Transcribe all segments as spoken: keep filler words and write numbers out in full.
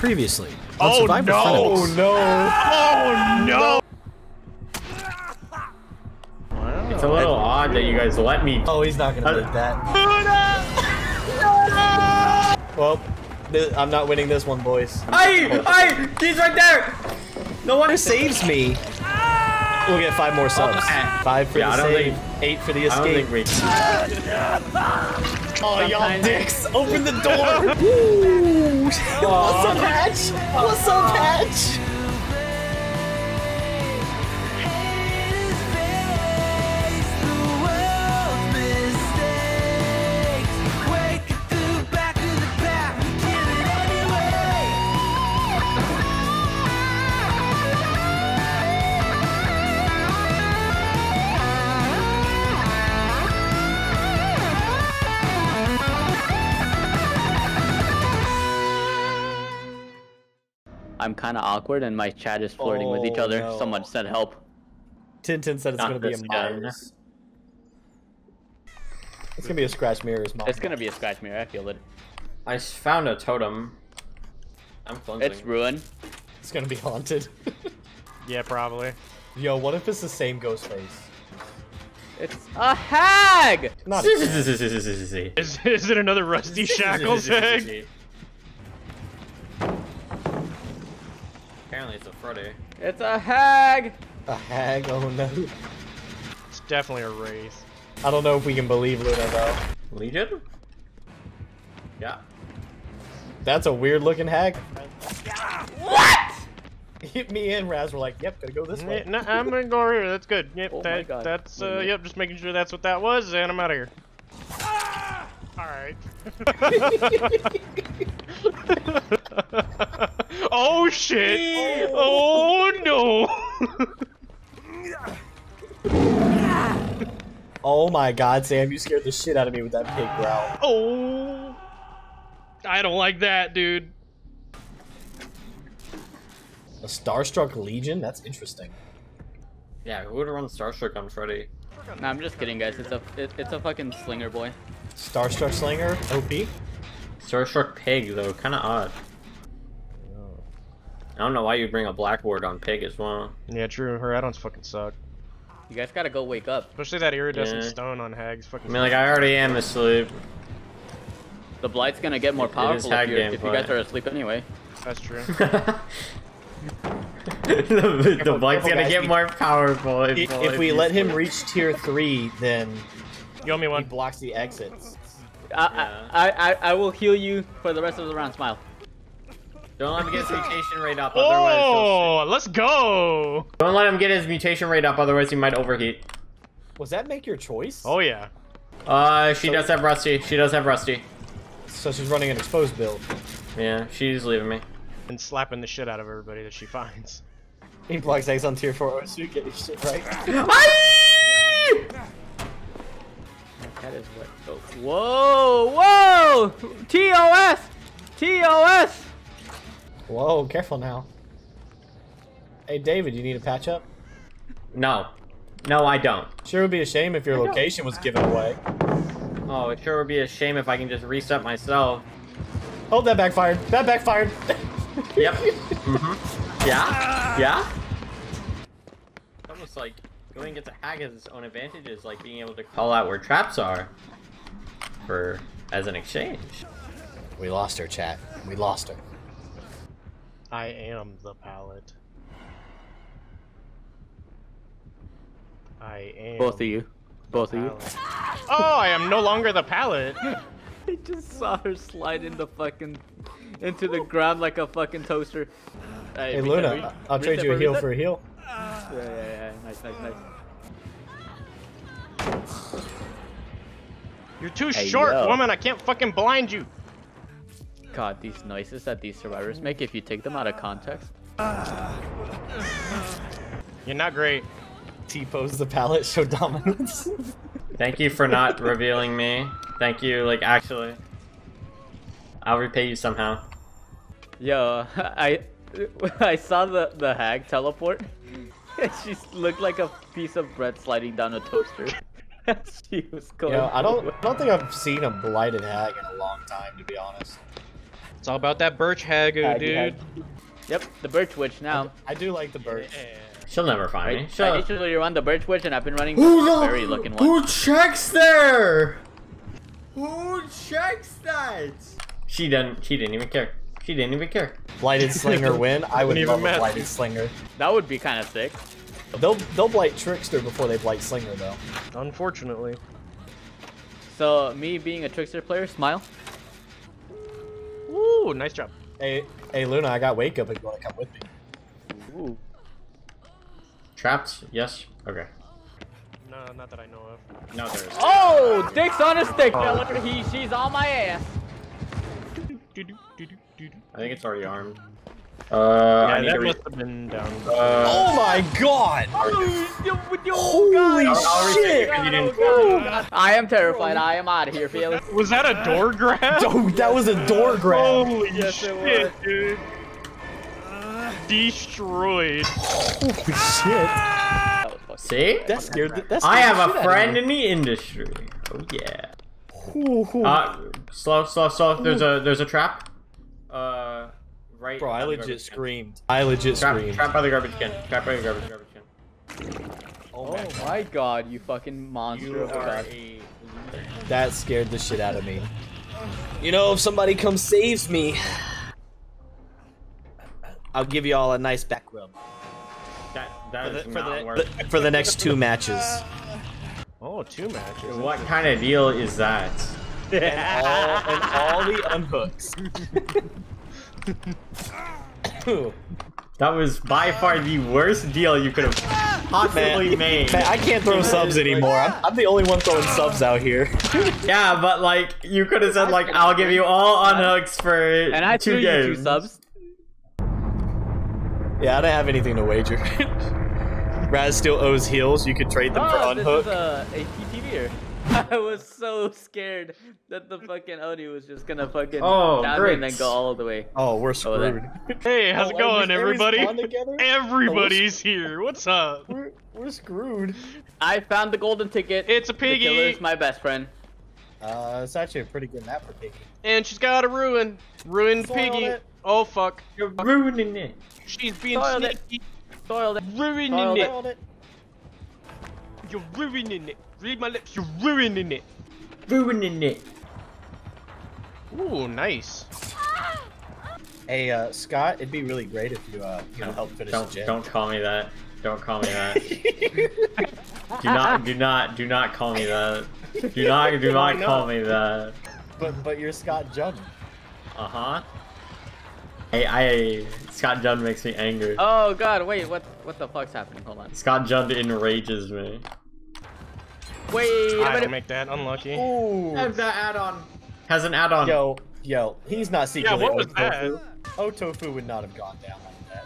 previously. Oh no! Oh no! Oh no! Wow. It's a little odd that you guys let me. Oh, he's not gonna live that. Luna! Luna! Well, I'm not winning this one, boys. I, I, he's right there. No one saves me. We'll get five more subs. Five for yeah, the save, think, eight for the escape. Oh, y'all dicks! Open the door! Woo! What's up, Patch? What's up, Patch? I'm kind of awkward, and my chat is flirting oh, with each other. No. Someone said help. Tintin said it's going to be a Mars. It's going to be a scratch mirror. It's going to be a scratch mirror. I feel it. I found a totem. I'm cleansing. It's ruined. It's going to be haunted. Yeah, probably. Yo, what if it's the same ghost face? It's a hag! Not a is, is it another Rusty Shackles hag? Apparently it's a Freddy. It's a hag! A hag? Oh no. It's definitely a race. I don't know if we can believe Luna though. Legion? Yeah. That's a weird looking hag. Yeah. What? Hit me in, Raz. We're like, yep, gotta go this way. No, I'm gonna go over here. That's good. Yep, oh that, that's, uh, yep, just making sure that's what that was, and I'm out of here. Ah! Alright. Oh shit! Oh, no! Oh my god, Sam, you scared the shit out of me with that pig growl. Oh! I don't like that, dude. A Starstruck Legion? That's interesting. Yeah, who would run Starstruck on Freddy? Nah, I'm just kidding, guys. It's a, it, it's a fucking Slinger boy. Starstruck Slinger? O P? Starstruck Pig, though. Kinda odd. I don't know why you bring a blackboard on Pig as well. Yeah, true. Her add-ons fucking suck. You guys gotta go wake up. Especially that iridescent yeah. stone on Hag's fucking. I mean, like I already am asleep. The blight's gonna get more powerful if, if you guys are asleep anyway. That's true. the the, the blight's gonna get more powerful. If, if, if we let him reach tier three, then you owe me one. He blocks the exits. I, I I I will heal you for the rest of the round. Smile. Don't let him get his mutation rate up, otherwise oh, let's go! Don't let him get his mutation rate up, otherwise he might overheat. Was that make your choice? Oh yeah. Uh, she so, does have Rusty. She does have Rusty. So she's running an exposed build. Yeah, she's leaving me. And slapping the shit out of everybody that she finds. He blocks eggs on tier four, so you get your shit right. That is what folks. Whoa, whoa! T O S! T O S! Whoa, careful now. Hey, David, you need a patch up? No. No, I don't. Sure would be a shame if your I location don't. was given away. Oh, it sure would be a shame if I can just reset myself. Oh, that backfired. That backfired. Yep. Mm-hmm. Yeah. Yeah. It's almost like going against a hag has its own advantages, like being able to call out where traps are for as an exchange. We lost her, chat. We lost her. I am the pallet. I am. Both of you. Both of you. Oh, I am no longer the pallet. I just saw her slide in the fucking, into the ground like a fucking toaster. Right, hey Luna, that, I'll reset, trade you a heal for a heal. Yeah, yeah, yeah. Nice, nice, nice. You're too hey, short, yo. woman. I can't fucking blind you. God, these noises that these survivors make, if you take them out of context. You're not great. T-pose the pallet, show dominance. Thank you for not revealing me. Thank you, like, actually. I'll repay you somehow. Yo, I I saw the, the hag teleport. She looked like a piece of bread sliding down a toaster. She was going. You know, I, don't, I don't think I've seen a blighted hag in a long time, to be honest. It's all about that birch hagu, hag, dude. Hag. Yep, the birch witch now. I do like the birch. Yeah. She'll never find me. She'll... I usually run the birch witch, and I've been running who the fairy looking one. Who checks there? Who checks that? She didn't. She didn't even care. She didn't even care. Blighted Slinger win. I would love a Blighted Slinger. That would be kind of sick. They'll they'll blight Trickster before they blight Slinger though. Unfortunately. So me being a Trickster player, smile. Ooh, nice job. Hey, hey Luna, I got wake up if you want to come with me. Ooh. Trapped? Yes. Okay. No, not that I know of. No, there is. Oh, dick's on a stick. Oh. He, she's on my ass. I think it's already armed. Uh, yeah, I need that to must have been down. Uh, oh my god! Holy shit! I am terrified. I am out of here, Felix. Was that a door grab? Dude, that was a door grab. Holy yes, shit, dude. Destroyed. Holy shit. See? That scared the, that scared I have a friend in the industry. Oh yeah. Ooh, ooh. Uh, slow, slow, slow. There's a, there's a trap. Uh... Right Bro, I legit screamed. I legit trap, screamed. Trap by the garbage can. Trap by the garbage, garbage can. Oh, oh my god, you fucking monster. You of are a... That scared the shit out of me. You know, if somebody comes saves me, I'll give you all a nice back rub. That, that for, the, is for, not the, worth the, for the next two matches. Oh, two matches. What kind of deal is that? And all, and all the unhooks. That was by far the worst deal you could have possibly man, made. Man, I can't throw subs anymore. I'm, I'm the only one throwing subs out here. Yeah, but like you could have said like I'll give you all unhooks for and I two games. You two subs. Yeah, I don't have anything to wager. Raz still owes heals. You could trade them oh, for unhook. This is a, a I was so scared that the fucking Odie was just gonna fucking oh, down and then go all the way. Oh, we're screwed. Hey, how's it oh, going, everybody? Everybody's oh, here. What's up? We're, we're screwed. I found the golden ticket. It's a piggy. The killer's my best friend. Uh, it's actually a pretty good map for piggy. And she's got a ruin. Ruined Soiled piggy. It. Oh, fuck. You're ruining it. She's being Soiled sneaky. It. Soiled it. Ruining Soiled it. Soiled it. You're ruining it. Read my lips, you're ruining it. Ruining it. Ooh, nice. Hey, uh, Scott, it'd be really great if you, uh, you know, help finish the gym. Don't call me that. Don't call me that. do not, do not, do not call me that. Do not, do not call me that. But, but you're Scott Jund. Uh-huh. Hey, I, I, Scott Jund makes me angry. Oh, God, wait, what, what the fuck's happening? Hold on. Scott Jund enrages me. Wait, I didn't make that unlucky. Ooh. Has that add-on. Has an add-on. Yo, yo, he's not secretly yeah, Ohtofu. Ohtofu would not have gone down like that.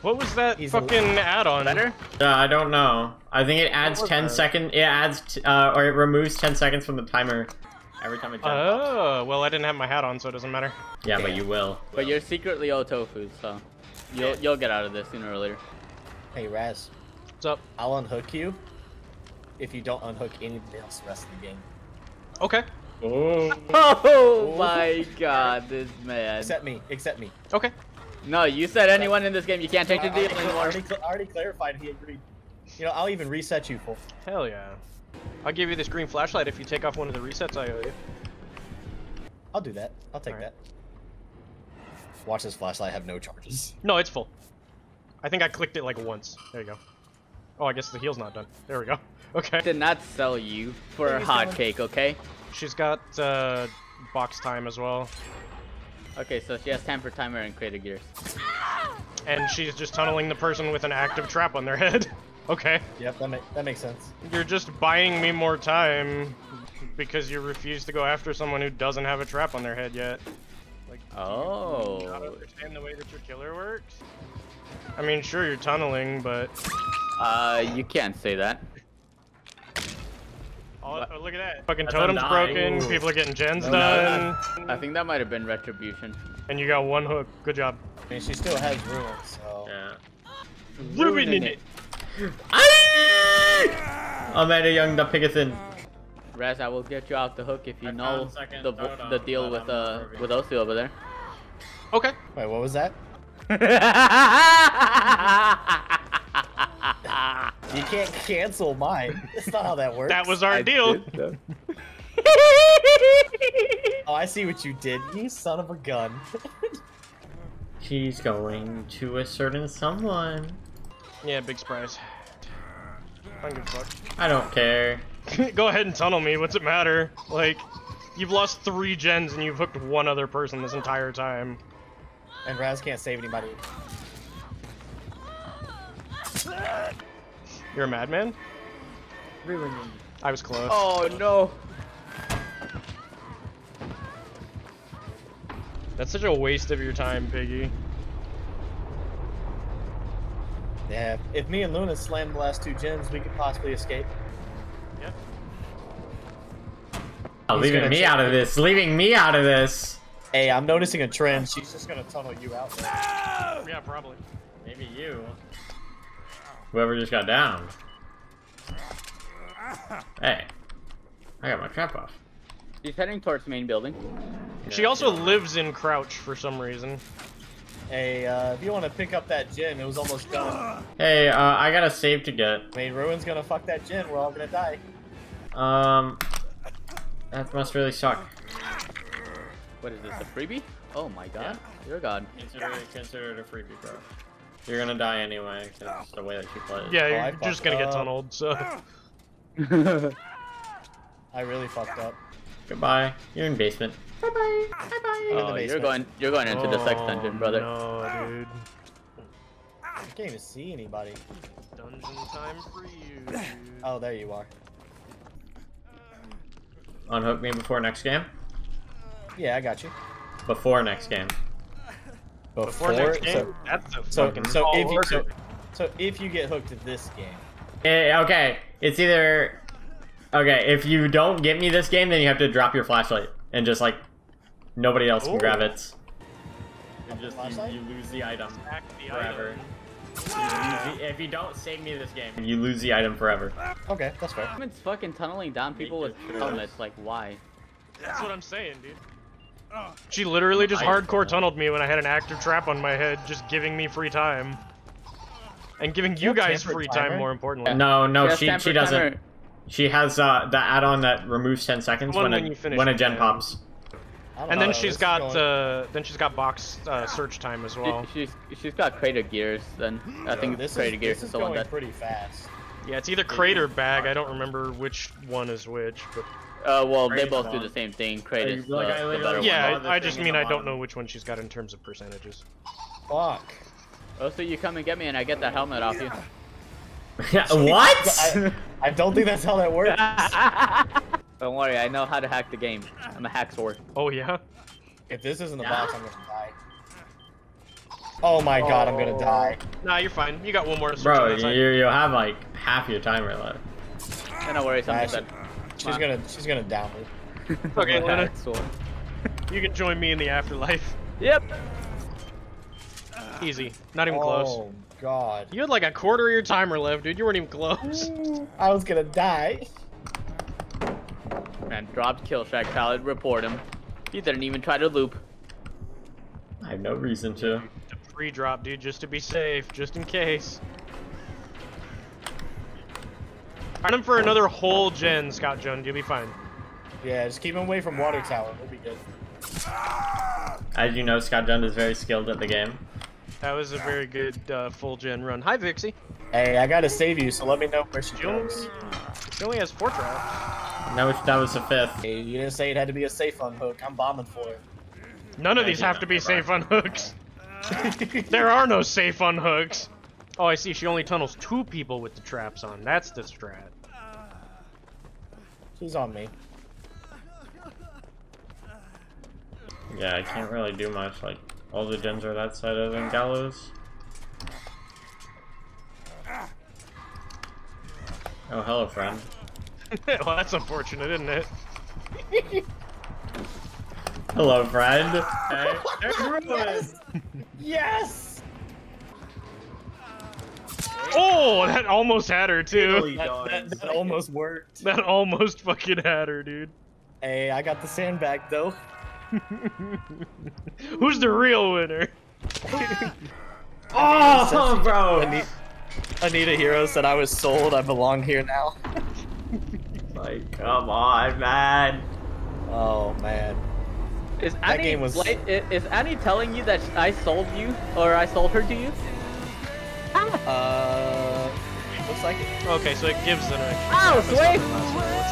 What was that he's fucking add-on? Better? Yeah, I don't know. I think it adds ten seconds. It adds t uh, or it removes ten seconds from the timer every time it jumps. Oh, well, I didn't have my hat on, so it doesn't matter. Yeah, yeah. But you will. But you're secretly Ohtofu, so you'll you'll get out of this sooner or later. Hey, Raz. What's up? I'll unhook you. If you don't unhook anybody else the rest of the game. Okay. Oh, oh my god, this man. Except me, except me. Okay. No, you said anyone in this game, you can't take the deal anymore. I already, I already clarified he agreed. You know, I'll even reset you, fool. Hell yeah. I'll give you this green flashlight if you take off one of the resets I owe you. I'll do that. I'll take right. that. Watch this flashlight have no charges. No, it's full. I think I clicked it like once. There you go. Oh, I guess the heal's not done. There we go. Okay. Did not sell you for a hotcake, okay? She's got uh, box time as well. Okay, so she has time for timer and crater gears. And she's just tunneling the person with an active trap on their head. Okay. Yep, that, make, that makes sense. You're just buying me more time because you refuse to go after someone who doesn't have a trap on their head yet. Like, oh. Do you not understand the way that your killer works? I mean, sure, you're tunneling, but... Uh, you can't say that. Oh, oh look at that. Fucking That's totem's undying. Broken, people are getting gens no, done. No, no. I think that might have been retribution. And you got one hook, good job. I mean, she still has ruin, so... Yeah. Ruining it! it. I'm at a young that picketh in. Raz, I will get you off the hook if you I know second, the, the, the deal with uh with those two over there. Okay. Wait, what was that? You can't cancel mine. That's not how that works. That was our I deal. Did, oh, I see what you did, you son of a gun. She's going to a certain someone. Yeah, big surprise. I don't give a fuck. I don't care. Go ahead and tunnel me. What's it matter? Like, you've lost three gens and you've hooked one other person this entire time. And Raz can't save anybody. You're a madman? Ruining. I was close. Oh no. That's such a waste of your time, Piggy. Yeah, if me and Luna slammed the last two gens, we could possibly escape. Yep. Oh, leaving me out of this. Leaving me out of this. Hey, I'm noticing a trend. She's just gonna tunnel you out there. No! Yeah, probably. Maybe you. Whoever just got down. Hey, I got my crap off. She's heading towards the main building. She also lives in Crouch for some reason. Hey, uh, if you want to pick up that gin, it was almost done. Hey, uh, I got a save to get. I mean, Ruin's gonna fuck that gin. We're all gonna die. Um, that must really suck. What is this, a freebie? Oh my god. Yeah. You're god. Consider it, consider it a freebie, bro. You're gonna die anyway, because that's the way that she plays. Yeah, you're oh, just gonna up. get tunneled, so. I really fucked up. Goodbye. You're in basement. Bye bye. Bye bye. Oh, you're going. You're going into oh, the sex dungeon, brother. No, dude. I can't even see anybody. Dungeon time for you. Oh, there you are. Unhook me before next game. Yeah, I got you. Before next game. Before, before next game. So, that's a so, fucking so if you so, so if you get hooked at this game. It, okay, it's either. Okay, if you don't get me this game, then you have to drop your flashlight and just like nobody else can Ooh. grab it. You just you, you lose the item the forever. Item. You lose the, if you don't save me this game, you lose the item forever. Okay, that's fair. I've been fucking tunneling down people with helmets. Like, why? That's what I'm saying, dude. She literally just hardcore tunneled me when I had an active trap on my head, just giving me free time and giving you guys free time. More importantly, no, no, she she doesn't. She has uh, the add-on that removes ten seconds when, when, a, when a gen pops. And then she's got uh, then she's got box uh, search time as well. She, she's she's got crater gears. Then I think this crater gears is, is the one that's pretty fast. Yeah, it's either crate or bag. I don't remember which one is which. But uh, well, they both do the same thing. Crate is the, the better one. Yeah, I just mean I don't know which one she's got in terms of percentages. Fuck. Oh, so you come and get me, and I get that helmet off you. What? I, I don't think that's how that works. Don't worry, I know how to hack the game. I'm a hack sword. Oh yeah? If this isn't the yeah. box, I'm gonna die. Oh my oh. god, I'm gonna die. Nah, you're fine. You got one more. Bro, you you have like half your timer left. And don't worry, something's nah, she, She's gonna she's gonna down me. Okay, Luna. You can join me in the afterlife. Yep. Easy. Not even oh. close. God. You had like a quarter of your timer left, dude. You weren't even close. I was gonna die. Man, dropped kill shack, Khaled. Report him. You didn't even try to loop. I have no reason to. Free drop, dude, just to be safe, just in case. Find him for another whole gen, Scott Jund. You'll be fine. Yeah, just keep him away from water tower. We'll be good. As you know, Scott Jund is very skilled at the game. That was a very good uh, full gen run. Hi, Vixie. Hey, I gotta save you, so let me know where she goes. She only has four traps. No, that was the fifth. Hey, you didn't say it had to be a safe unhook. I'm bombing for it. None of yeah, these have to be right. safe unhooks. There are no safe unhooks. Oh, I see. She only tunnels two people with the traps on. That's the strat. She's on me. Yeah, I can't really do much. Like. All the gens are that side of them, Gallows. Oh, hello, friend. Well, that's unfortunate, isn't it? Hello, friend. Hey, there's Ruin. Yes! Yes! Oh, that almost had her too. That, that, that almost worked. That almost fucking had her, dude. Hey, I got the sandbag though. Who's the real winner? Oh, bro. Anita, Anita Hero said I was sold. I belong here now. Like, come on, man. Oh, man. Is that Annie, game was... like, is Annie telling you that I sold you, or I sold her to you? Uh, looks like it. Okay, so it gives an extra. Oh, wait!